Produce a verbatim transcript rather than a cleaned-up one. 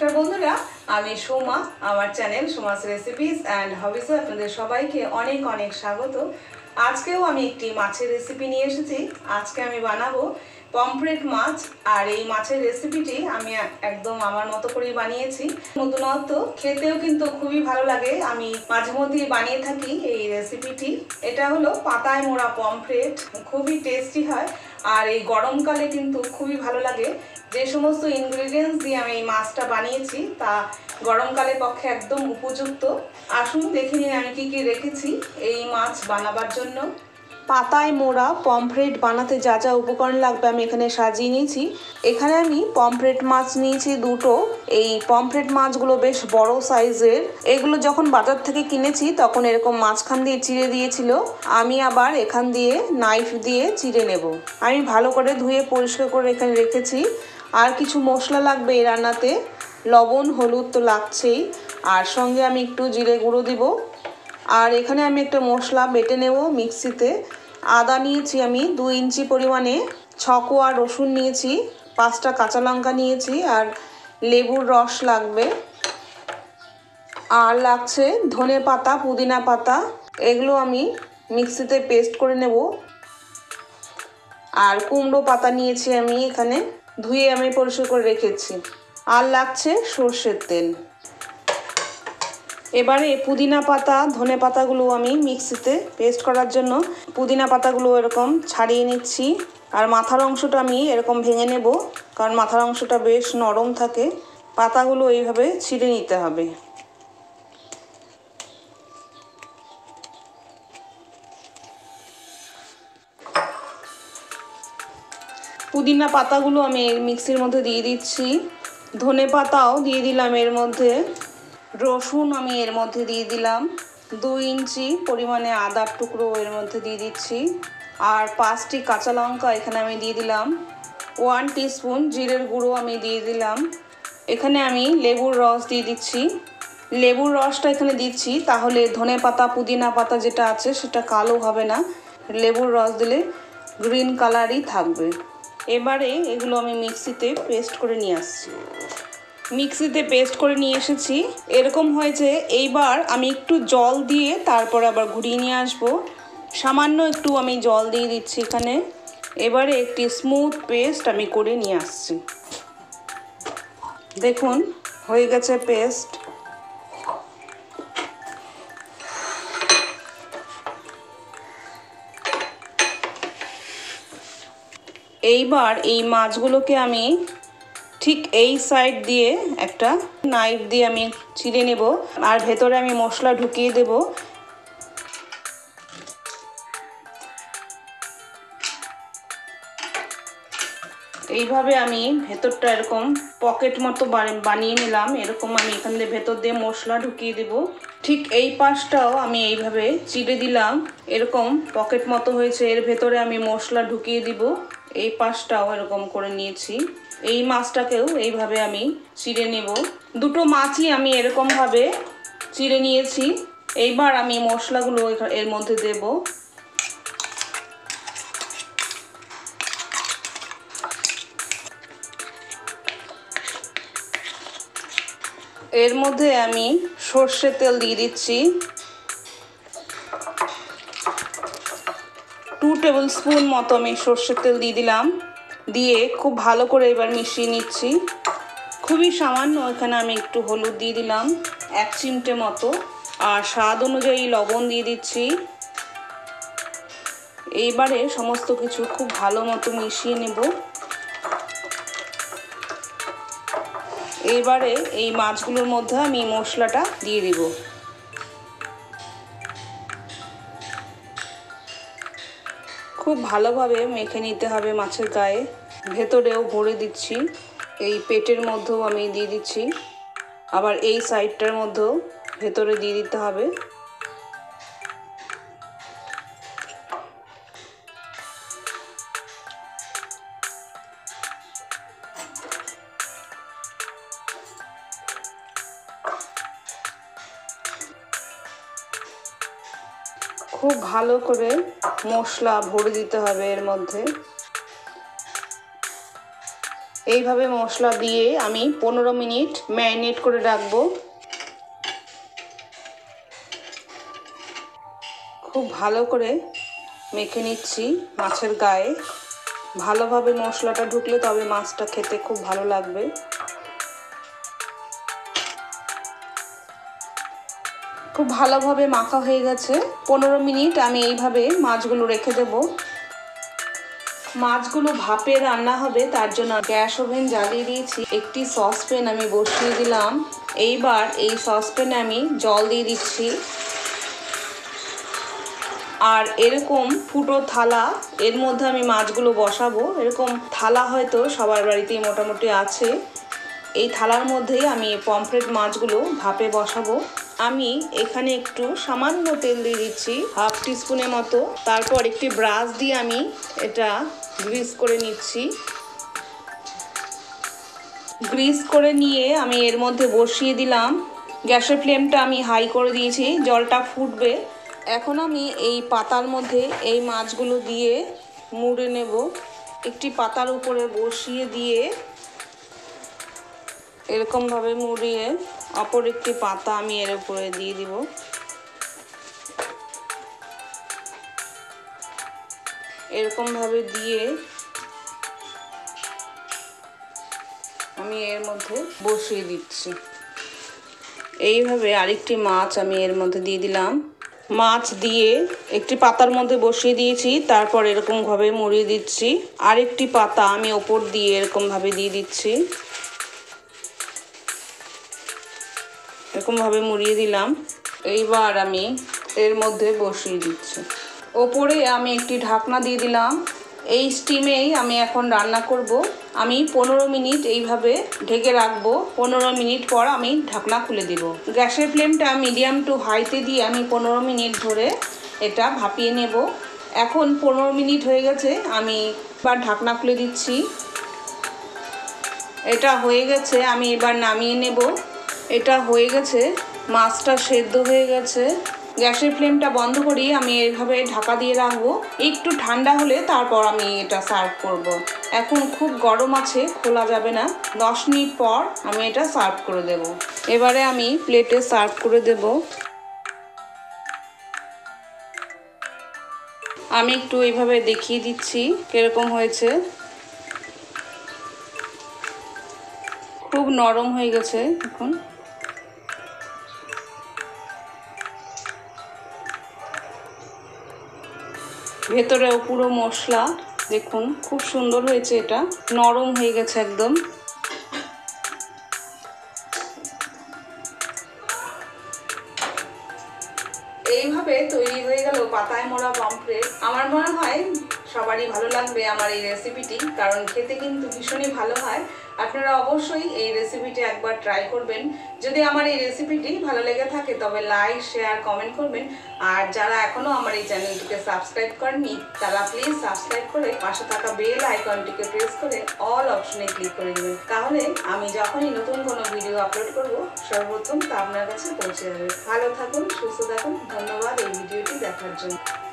नमस्कार बंधुरा आमी सोमा आमार channel Soma's recipes and hobbies आपनादेर सबाइके अनेक अनेक स्वागत। आजकेও आमी एकटी माছের रेसिपि निये एसेछि। आजके आमी बानाबो पमफ्रेट माछ और ये माছের रेसिपिटी आमी एकदम आमार मतो करेई बानिয়েছি। नतुनत्व खेतेও किन्तु खूबই भालो लागे। आमी माझे मध्येই बानिয়ে थाकी এই रेसिपिटी। এটা হলো পাতায় মোড়া পমফ্রেট, খুবই টেস্টি হয় আর এই গরমকালে কিন্তু খুবই ভালো লাগে। যে সমস্ত ইনগ্রেডিয়েন্টস দিয়ে আমি এই মাছটা বানিয়েছি তা গরমকালের পক্ষে একদম উপযুক্ত। আসুন দেখে নিন আমি কি কি রেখেছি এই মাছ বানাবার জন্য। পাতায় মোড়া পমফ্রেট বানাতে যা যা উপকরণ লাগবে আমি এখানে সাজিয়ে নিয়েছি। এখানে আমি পমফ্রেট মাছ নিয়েছি দুটো। এই পমফ্রেট মাছগুলো বেশ বড় সাইজের। এগুলো যখন বাজার থেকে কিনেছি তখন এরকম মাঝখান দিয়ে চিড়ে দিয়েছিল। আমি আবার এখান দিয়ে নাইফ দিয়ে চিড়ে নেব। আমি ভালো করে ধুয়ে পরিষ্কার করে এখানে রেখেছি। আর কিছু মশলা লাগবে এই রান্নাতে। লবণ হলুদ তো লাগছেই, আর সঙ্গে আমি একটু জিরে গুঁড়ো দিব। আর এখানে আমি একটা মশলা বেটে নেব মিক্সিতে। আদা নিয়েছি আমি দুই ইঞ্চি পরিমাণে, ছকোয়া রসুন নিয়েছি, পাঁচটা কাঁচা লঙ্কা নিয়েছি, আর লেবুর রস লাগবে, আর লাগছে ধনে পাতা পুদিনা পাতা। এগুলো আমি মিক্সিতে পেস্ট করে নেব। আর কুমড়ো পাতা নিয়েছি আমি এখানে, ধুয়ে আমি পরিষ্কার করে রেখেছি। আর লাগছে সর্ষের তেল। এবারে পুদিনা পাতা ধনে পাতাগুলো আমি মিক্সিতে পেস্ট করার জন্য পুদিনা পাতাগুলো এরকম ছাড়িয়ে নিচ্ছি। আর মাথার অংশটা আমি এরকম ভেঙে নেব, কারণ মাথার অংশটা বেশ নরম থাকে। পাতাগুলো এইভাবে ছিঁড়ে নিতে হবে। পুদিনা পাতাগুলো আমি মিক্সির মধ্যে দিয়ে দিচ্ছি। ধনে পাতাও দিয়ে দিলাম এর মধ্যে। রসুন আমি এর মধ্যে দিয়ে দিলাম। দুই ইঞ্চি পরিমাণে আদার টুকরো এর মধ্যে দিয়ে দিচ্ছি। আর পাঁচটি কাঁচা লঙ্কা এখানে আমি দিয়ে দিলাম। ওয়ান টিস্পুন জিরের গুঁড়ো আমি দিয়ে দিলাম। এখানে আমি লেবুর রস দিয়ে দিচ্ছি। লেবুর রসটা এখানে দিচ্ছি, তাহলে ধনে পাতা পুদিনা পাতা যেটা আছে সেটা কালো হবে না। লেবুর রস দিলে গ্রিন কালারই থাকবে। এবারে এগুলো আমি মিক্সিতে পেস্ট করে নিয়ে আসছি। মিক্সিতে পেস্ট করে নিয়ে এসেছি। এরকম হয়েছে। এইবার আমি একটু জল দিয়ে তারপর আবার ঘুরিয়ে নিয়ে আসবো। সামান্য একটু আমি জল দিয়ে দিচ্ছি এখানে। এবারে একটি স্মুথ পেস্ট আমি করে নিয়ে আসছি। দেখুন হয়ে গেছে পেস্ট। এইবার এই মাছগুলোকে আমি ঠিক এই সাইড দিয়ে একটা নাইফ দিয়ে আমি ছিঁড়ে নেব। আর ভেতরে আমি মশলা ঢুকিয়ে দেব। এইভাবে আমি ভেতরটা এরকম পকেট মতো বানিয়ে নিলাম। এরকম আমি এখান দিয়ে ভেতর দিয়ে মশলা ঢুকিয়ে দেব। ঠিক এই পাশটাও আমি এইভাবে চিড়ে দিলাম। এরকম পকেট মতো হয়েছে। এর ভেতরে আমি মশলা ঢুকিয়ে দিব। এই পাশটাও এরকম করে নিয়েছি। এই মাছটাকেও এইভাবে আমি চিড়ে নেব। দুটো মাছই আমি এরকমভাবে চিড়ে নিয়েছি। এইবার আমি মশলাগুলো এর মধ্যে দেব। এর মধ্যে আমি সর্ষের তেল দিয়ে দিচ্ছি। টু টেবিল স্পুন মতো আমি সর্ষের তেল দিয়ে দিলাম। দিয়ে খুব ভালো করে এবার মিশিয়ে নিচ্ছি। খুবই সামান্য এখানে আমি একটু হলুদ দিয়ে দিলাম, এক চিমটে মতো। আর স্বাদ অনুযায়ী লবণ দিয়ে দিচ্ছি। এইবারে সমস্ত কিছু খুব ভালো মতো মিশিয়ে নেব। এইবারে এই মাছগুলোর মধ্যে আমি মশলাটা দিয়ে দেব। খুব ভালোভাবে মেখে নিতে হবে মাছের গায়ে। ভেতরেও ভরে দিচ্ছি। এই পেটের মধ্যেও আমি দিয়ে দিচ্ছি। আবার এই সাইডটার মধ্যেও ভেতরে দিয়ে দিতে হবে। খুব ভালো করে মশলা ভরে দিতে হবে এর মধ্যে। এইভাবে মশলা দিয়ে আমি পনেরো মিনিট ম্যারিনেট করে রাখবো। খুব ভালো করে মেখে নিচ্ছি মাছের গায়ে। ভালোভাবে মশলাটা ঢুকলে তবে মাছটা খেতে খুব ভালো লাগবে। খুব ভালোভাবে মাখা হয়ে গেছে। পনেরো মিনিট আমি এইভাবে মাছগুলো রেখে দেব। মাছগুলো ভাপে রান্না হবে, তার জন্য গ্যাস ওভেন জ্বালিয়ে দিয়েছি। একটি সসপ্যান আমি বসিয়ে দিলাম। এইবার এই সসপ্যানে আমি জল দিয়ে দিচ্ছি। আর এরকম ফুটো থালা এর মধ্যে আমি মাছগুলো বসাবো। এরকম থালা হয়তো সবার বাড়িতেই মোটামুটি আছে। এই থালার মধ্যেই আমি পমফ্রেট মাছগুলো ভাপে বসাবো। আমি এখানে একটু সামান্য তেল দিয়ে দিচ্ছি, হাফ টিস্পুনের মতো। তারপর একটি ব্রাশ দিয়ে আমি এটা গ্রিস করে নিচ্ছি। গ্রিস করে নিয়ে আমি এর মধ্যে বসিয়ে দিলাম। গ্যাসের ফ্লেমটা আমি হাই করে দিয়েছি, জলটা ফুটবে। এখন আমি এই পাতার মধ্যে এই মাছগুলো দিয়ে মুড়ে নেব। একটি পাতার উপরে বসিয়ে দিয়ে এরকমভাবে মুড়িয়ে অপর একটি পাতা আমি এর উপরে দিয়ে দিব। এরকমভাবে দিয়ে আমি এর মধ্যে বসিয়ে দিচ্ছি। এইভাবে আরেকটি মাছ আমি এর মধ্যে দিয়ে দিলাম। মাছ দিয়ে একটি পাতার মধ্যে বসিয়ে দিয়েছি, তারপর এরকমভাবে মুড়িয়ে দিচ্ছি। আরেকটি পাতা আমি ওপর দিয়ে এরকমভাবে দিয়ে দিচ্ছি। এরকমভাবে মুড়িয়ে দিলাম। এইবার আমি এর মধ্যে বসিয়ে দিচ্ছি। ওপরে আমি একটি ঢাকনা দিয়ে দিলাম। এই স্টিমেই আমি এখন রান্না করব। আমি পনেরো মিনিট এইভাবে ঢেকে রাখবো। পনেরো মিনিট পর আমি ঢাকনা খুলে দিব। গ্যাসের ফ্লেমটা মিডিয়াম টু হাইতে দিয়ে আমি পনেরো মিনিট ধরে এটা ভাপিয়ে নেব। এখন পনেরো মিনিট হয়ে গেছে। আমি এবার ঢাকনা খুলে দিচ্ছি। এটা হয়ে গেছে, আমি এবার নামিয়ে নেব। এটা হয়ে গেছে, মাছটা সেদ্ধ হয়ে গেছে। গ্যাসের ফ্লেমটা বন্ধ করি। আমি এইভাবে ঢাকা দিয়ে রাখবো। একটু ঠান্ডা হলে তারপর আমি এটা সার্ভ করব। এখন খুব গরম আছে, খোলা যাবে না। দশ মিনিট পর আমি এটা সার্ভ করে দেব। এবারে আমি প্লেটে সার্ভ করে দেব। আমি একটু এইভাবে দেখিয়ে দিচ্ছি কিরকম হয়েছে। খুব নরম হয়ে গেছে এখন। ভেতরেও পুরো মশলা দেখুন, খুব সুন্দর হয়েছে। এটা নরম হয়ে গেছে একদম। এইভাবে তৈরি হয়ে গেল পাতায় মোড়া পমফ্রেট। আমার মনে হয় সবারই ভালো লাগবে আমার এই রেসিপিটি, কারণ খেতে কিন্তু ভীষণই ভালো হয়। আপনারা অবশ্যই এই রেসিপিটি একবার ট্রাই করবেন। যদি আমার এই রেসিপিটি ভালো লেগে থাকে তবে লাইক, শেয়ার, কমেন্ট করবেন। আর যারা এখনও আমার এই চ্যানেলটিকে সাবস্ক্রাইব করেননি তারা প্লিজ সাবস্ক্রাইব করে পাশে থাকা বেল আইকনটিকে প্রেস করে অল অপশনে ক্লিক করে দেবেন। তাহলে আমি যখনই নতুন কোনো ভিডিও আপলোড করব সর্বপ্রথম তা আপনার কাছে পৌঁছে যাবে। ভালো থাকুন, সুস্থ থাকুন। ধন্যবাদ এই ভিডিওটি দেখার জন্য।